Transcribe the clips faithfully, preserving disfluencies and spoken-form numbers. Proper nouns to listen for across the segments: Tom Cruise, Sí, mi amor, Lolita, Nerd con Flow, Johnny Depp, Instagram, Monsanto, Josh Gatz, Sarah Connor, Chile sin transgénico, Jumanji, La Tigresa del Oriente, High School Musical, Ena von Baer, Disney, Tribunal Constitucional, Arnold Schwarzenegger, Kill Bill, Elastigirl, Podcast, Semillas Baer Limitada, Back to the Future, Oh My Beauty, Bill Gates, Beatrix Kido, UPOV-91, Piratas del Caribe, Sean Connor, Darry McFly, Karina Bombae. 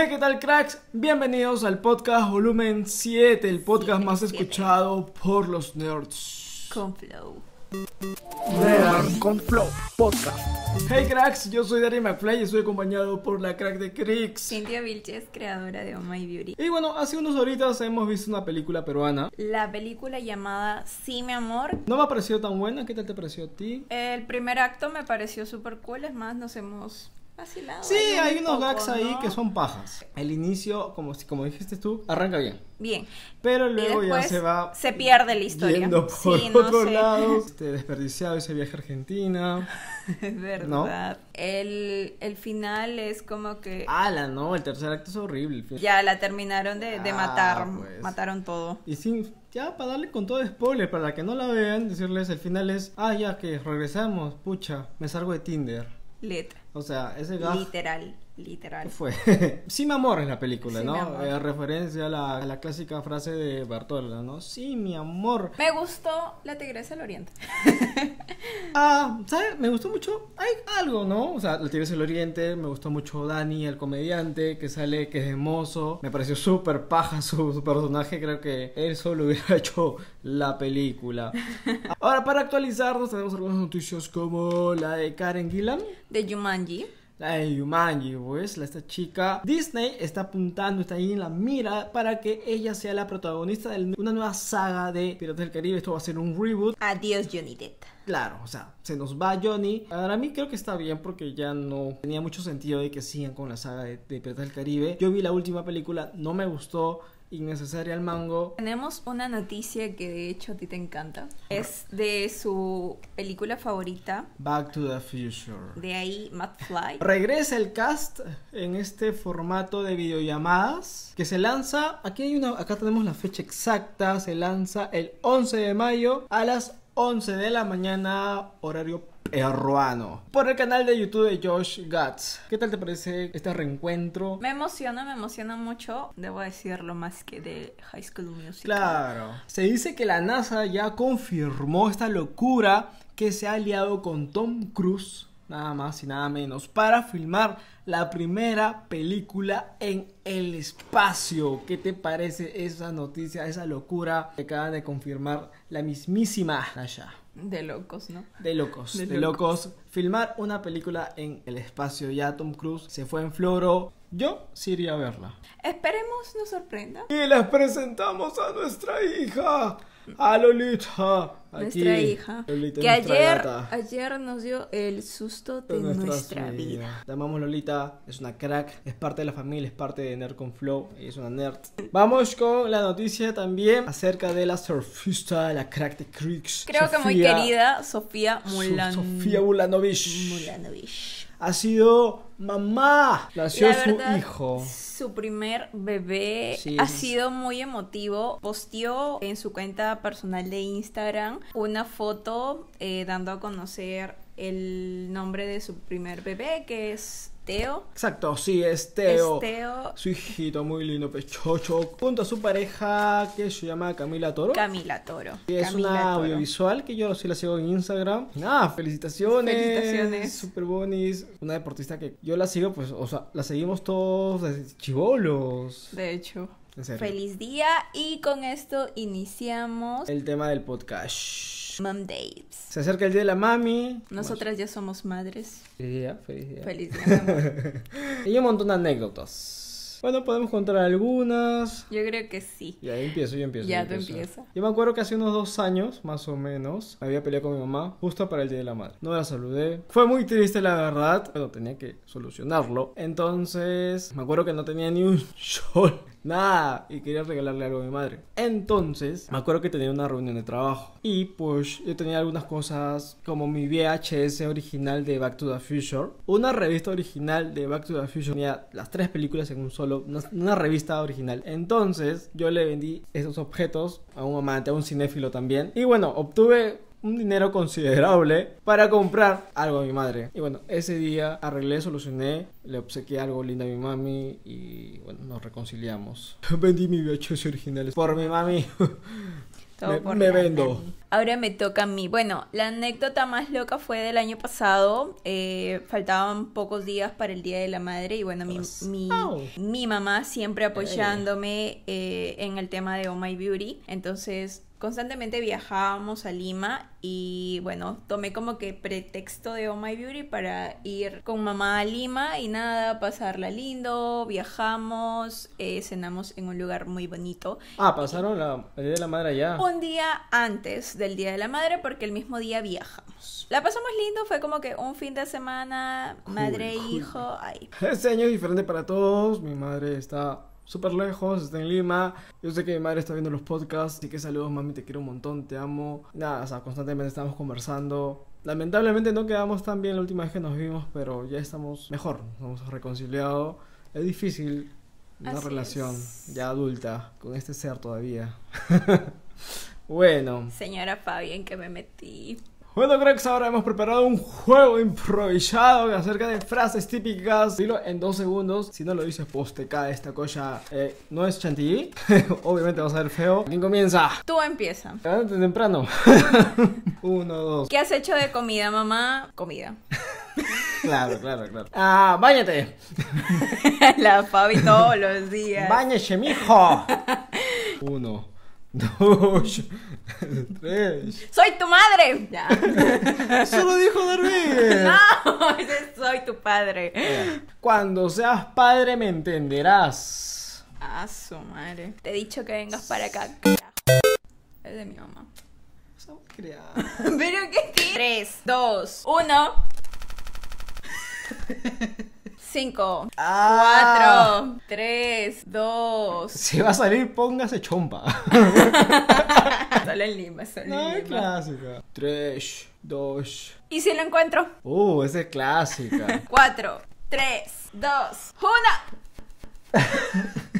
Hey, ¿qué tal, cracks? Bienvenidos al podcast volumen siete, el podcast siete, más escuchado siete. Por los nerds con flow. Nerd con Flow Podcast. Hey, cracks, yo soy Darry McFly y estoy acompañado por la crack de Cricks, Cynthia Vilches, creadora de Oh My Beauty. Y bueno, hace unos horitas hemos visto una película peruana, la película llamada Sí, mi amor. No me pareció tan buena, ¿qué tal te pareció a ti? El primer acto me pareció super cool, es más, nos hemos... vacilado. Sí, hay, hay unos poco, gags ahí, ¿no?, que son pajas. El inicio, como, como dijiste tú, arranca bien. Bien. Pero luego ya se va... se pierde la historia. Yendo por sí, otro no lado. Sé. Este, desperdiciado ese viaje a Argentina. Es verdad. ¿No? El, el final es como que... ala, no, el tercer acto es horrible. Ya la terminaron de, de ah, matar. Pues. Mataron todo. Y sin... ya, para darle con todo spoiler, para que no la vean, decirles el final es... ah, ya que regresamos, pucha, me salgo de Tinder. Letra. O sea, ese gag... literal, literal. Fue. Sí, mi amor en la película, sí, ¿no? Eh, referencia a la, a la clásica frase de Bartola, ¿no? Sí, mi amor. Me gustó La Tigresa del Oriente. Ah, ¿sabes? Me gustó mucho. Hay algo, ¿no? O sea, La Tigresa del Oriente, me gustó mucho Dani, el comediante que sale, que es de mozo. Me pareció súper paja su, su personaje. Creo que él solo hubiera hecho la película. Ahora, para actualizarnos, tenemos algunas noticias como la de Karen Gillam, de Jumanji. La de Jumanji, pues, la, esta chica Disney está apuntando, está ahí en la mira para que ella sea la protagonista de una nueva saga de Piratas del Caribe. Esto va a ser un reboot. Adiós Johnny Depp. Claro, o sea, se nos va Johnny. Ahora, a mí creo que está bien porque ya no tenía mucho sentido de que sigan con la saga de, de Piratas del Caribe. Yo vi la última película, no me gustó, innecesaria al mango. Tenemos una noticia que de hecho a ti te encanta. Es de su película favorita, Back to the Future. De ahí McFly. Regresa el cast en este formato de videollamadas que se lanza, aquí hay una, acá tenemos la fecha exacta, se lanza el once de mayo a las once de la mañana horario peruano por el canal de YouTube de Josh Gatz. ¿Qué tal te parece este reencuentro? Me emociona, me emociona mucho, debo decirlo, más que de High School Musical. Claro. Se dice que la NASA ya confirmó esta locura, que se ha aliado con Tom Cruise, nada más y nada menos, para filmar la primera película en el espacio. ¿Qué te parece esa noticia, esa locura que acaban de confirmar la mismísima NASA? De locos, ¿no? De locos, de, de locos. locos. Filmar una película en el espacio. Ya Tom Cruise se fue en floro. Yo sí iría a verla. Esperemos nos sorprenda. Y les presentamos a nuestra hija, a Lolita. Aquí, nuestra hija Lolita, que nuestra ayer, ayer nos dio el susto de, de nuestra, nuestra vida. vida. Te amamos, Lolita, es una crack, es parte de la familia, es parte de Nerd con Flow, es una nerd. Vamos con la noticia también acerca de la surfista, la crack de Cricks. Creo Sofía, que muy querida, Sofía Mulan... Sofía Mulanovich. Mulanovich ha sido mamá. Nació su hijo, su primer bebé. Sí. Ha sido muy emotivo. Posteó en su cuenta personal de Instagram una foto eh, dando a conocer el nombre de su primer bebé, que es Teo. Exacto, sí, es Teo. Es Teo. Su hijito muy lindo, pechocho. Junto a su pareja, que se llama Camila Toro. Camila Toro. Que es Camila una Toro. Audiovisual que yo sí la sigo en Instagram. Nada, felicitaciones. Felicitaciones. Super bonis. Una deportista que yo la sigo, pues, o sea, la seguimos todos desde chibolos. De hecho. En serio. Feliz día. Y con esto iniciamos el tema del podcast. Mom Days. Se acerca el día de la mami. Nosotras ya somos madres. Feliz día, feliz día. Feliz día, amor. Y un montón de anécdotas. Bueno, podemos contar algunas. Yo creo que sí. Ya, yo empiezo, yo empiezo. Ya, tú empiezas. Yo me acuerdo que hace unos dos años, más o menos, había peleado con mi mamá justo para el día de la madre. No la saludé. Fue muy triste, la verdad. Bueno, tenía que solucionarlo. Entonces, me acuerdo que no tenía ni un sol. Nada, y quería regalarle algo a mi madre. Entonces, me acuerdo que tenía una reunión de trabajo. Y pues, yo tenía algunas cosas como mi V H S original de Back to the Future, una revista original de Back to the Future. Tenía las tres películas en un solo, una, una revista original. Entonces, yo le vendí esos objetos a un amante, a un cinéfilo también. Y bueno, obtuve un dinero considerable para comprar algo a mi madre. Y bueno, ese día arreglé, solucioné, le obsequié algo lindo a mi mami y bueno, nos reconciliamos. Vendí mi V H S original por mi mami. Todo me me vendo. Ahora me toca a mí. Bueno, la anécdota más loca fue del año pasado. Eh, faltaban pocos días para el Día de la Madre. Y bueno, mi, mi, oh. mi mamá siempre apoyándome eh, en el tema de Oh My Beauty. Entonces, constantemente viajábamos a Lima. Y bueno, tomé como que pretexto de Oh My Beauty para ir con mamá a Lima. Y nada, pasarla lindo. Viajamos, eh, cenamos en un lugar muy bonito. Ah, pasaron la, el Día de la Madre allá. Un día antes del Día de la Madre, porque el mismo día viajamos. La pasamos lindo, fue como que un fin de semana, madre cool, e hijo. Cool. Ay. Este año es diferente para todos. Mi madre está súper lejos, está en Lima. Yo sé que mi madre está viendo los podcasts, así que saludos, mami, te quiero un montón, te amo. Nada, o sea, constantemente estamos conversando. Lamentablemente no quedamos tan bien la última vez que nos vimos, pero ya estamos mejor, nos hemos reconciliado. Es difícil una así relación es. Ya adulta con este ser todavía. Bueno, señora Fabi, ¿en qué me metí? Bueno, cracks, ahora hemos preparado un juego improvisado acerca de frases típicas. Dilo en dos segundos. Si no lo dices, posteca esta cosa. Eh, no es chantilly. Obviamente vas a ver feo. ¿Quién comienza? Tú empieza. Antes temprano. Uno, dos. ¿Qué has hecho de comida, mamá? Comida. Claro, claro, claro. Ah, báñate. La Fabi todos los días. Báñese, mijo. Uno. Dos, tres. ¡Soy tu madre! Ya. Solo dijo Darby. No, soy tu padre. Cuando seas padre me entenderás. Ah, su madre. Te he dicho que vengas para acá. Es de mi mamá. Somos criados. ¿Pero qué? Tres, dos, uno. Cinco, ah. cuatro, tres, dos. Si va a salir, póngase chompa. Solo en Lima, solo en Lima. No, clásica. Tres, dos. ¿Y si lo encuentro? Uh, esa es clásica. Cuatro, tres, dos, uno.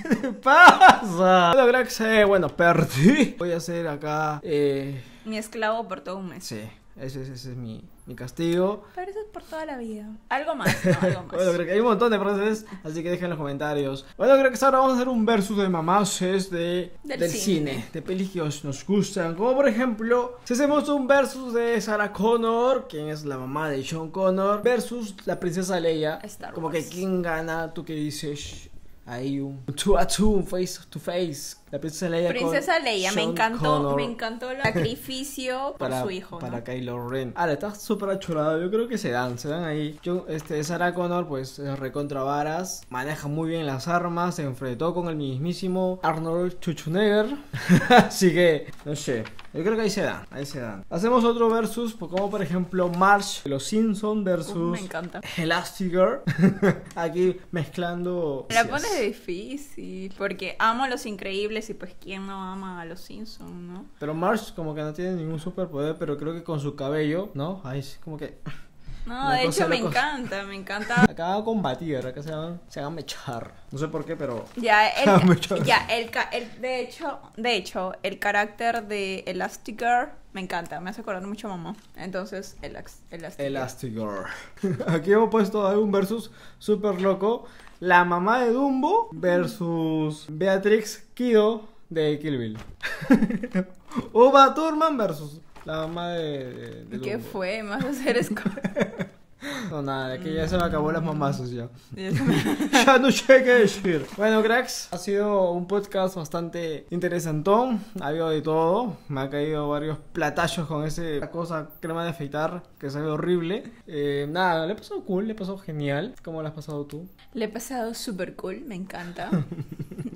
¿Qué pasa? Bueno, creo que sé, bueno, perdí. Voy a hacer acá eh... mi esclavo por todo un mes. Sí. Ese, ese, ese es mi, mi castigo. Pero eso es por toda la vida. Algo más, no, algo más. Bueno, creo que hay un montón de frases, así que dejen los comentarios. Bueno, creo que ahora vamos a hacer un versus de mamases de, del, del cine. cine. De pelis que os, nos gustan. Como por ejemplo, si hacemos un versus de Sarah Connor, quien es la mamá de Sean Connor, versus la princesa Leia. Como que quién gana, tú que dices. Hay un two a two, un face to face. La princesa Leia. Princesa Leia, me encantó, me encantó el sacrificio por para, su hijo, ¿no? Para Kylo Ren. Ahora está súper achorado, yo creo que se dan, se dan ahí. Yo, este, Sarah Connor, pues es recontra varas, maneja muy bien las armas, se enfrentó con el mismísimo Arnold Schwarzenegger. Así que, no sé, yo creo que ahí se dan, ahí se dan. Hacemos otro versus, como por ejemplo Marge, los Simpsons versus uh, me encanta. Elastigirl. Aquí mezclando. La pones difícil, porque amo los Increíbles. Y pues quién no ama a los Simpsons, ¿no? Pero Marge como que no tiene ningún superpoder, pero creo que con su cabello, ¿no? Ahí sí, como que... No, de hecho me encanta, me encanta. Acá va a combatir, acá se van, se van a mechar. No sé por qué, pero... Ya, el, ya el, el, de, hecho, de hecho, el carácter de Elastigirl me encanta, me hace acordar mucho a mamá. Entonces, Elas, Elastigirl. Elastigirl. Aquí hemos puesto un versus súper loco. La mamá de Dumbo versus Beatrix Kido de Kill Bill. Uma Thurman versus... La mamá de... de, de ¿Qué Dumbo. Fue? ¿Más hacer escolar? No, nada, es que ya se me acabó las mamazos ya. Ya no sé qué decir. Bueno, cracks, ha sido un podcast bastante interesantón. Ha habido de todo. Me han caído varios platallos con esa cosa crema de afeitar que sabe horrible. Eh, nada, le he pasado cool, le he pasado genial. ¿Cómo lo has pasado tú? Le he pasado súper cool, me encanta.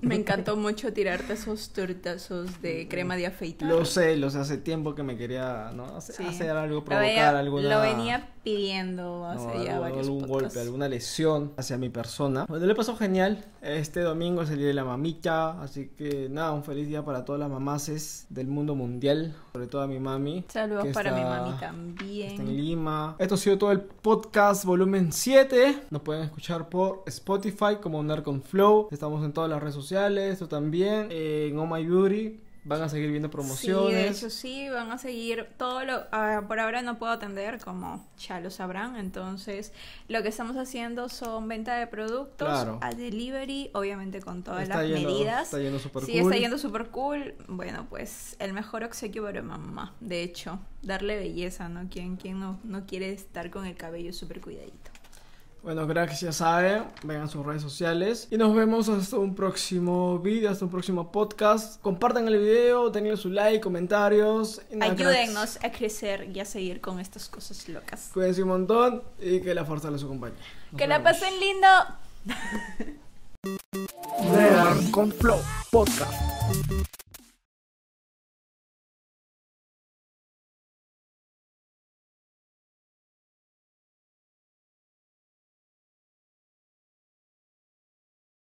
Me encantó mucho tirarte esos tortazos de crema de afeitar. Lo sé, lo sé, hace tiempo que me quería, ¿no? Hace, sí. hacer algo, provocar algo. Lo venía pidiendo hace no, ya algo, varios algún podcasts. Golpe, alguna lesión hacia mi persona. Bueno, le pasó genial. Este domingo es el día de la mamita, así que nada, un feliz día para todas las mamases del mundo mundial, sobre todo a mi mami. Saludos para está, mi mami también. Está en Lima. Esto ha sido todo el podcast volumen siete. Nos pueden escuchar por Spotify como Nerd con Flow. Estamos en todas las redes sociales. Esto también eh, en Oh My Beauty. Van a seguir viendo promociones. Sí, de hecho sí, van a seguir todo lo... Uh, por ahora no puedo atender, como ya lo sabrán. Entonces, lo que estamos haciendo son venta de productos, claro, a delivery, obviamente con todas está las yendo, medidas. Está yendo super sí, cool. Sí, está yendo super cool. Bueno, pues el mejor obsequio para mamá, de hecho, darle belleza, ¿no? ¿Quién, quién no, no quiere estar con el cabello súper cuidadito? Bueno, gracias, Sae. Vengan a sus redes sociales. Y nos vemos hasta un próximo video, hasta un próximo podcast. Compartan el video, denle su like, comentarios. Y nada, ayúdennos cracks. a crecer y a seguir con estas cosas locas. Cuídense un montón y que la fuerza les acompañe. Nos que vemos. La pasen lindo. Nerd con Flow Podcast.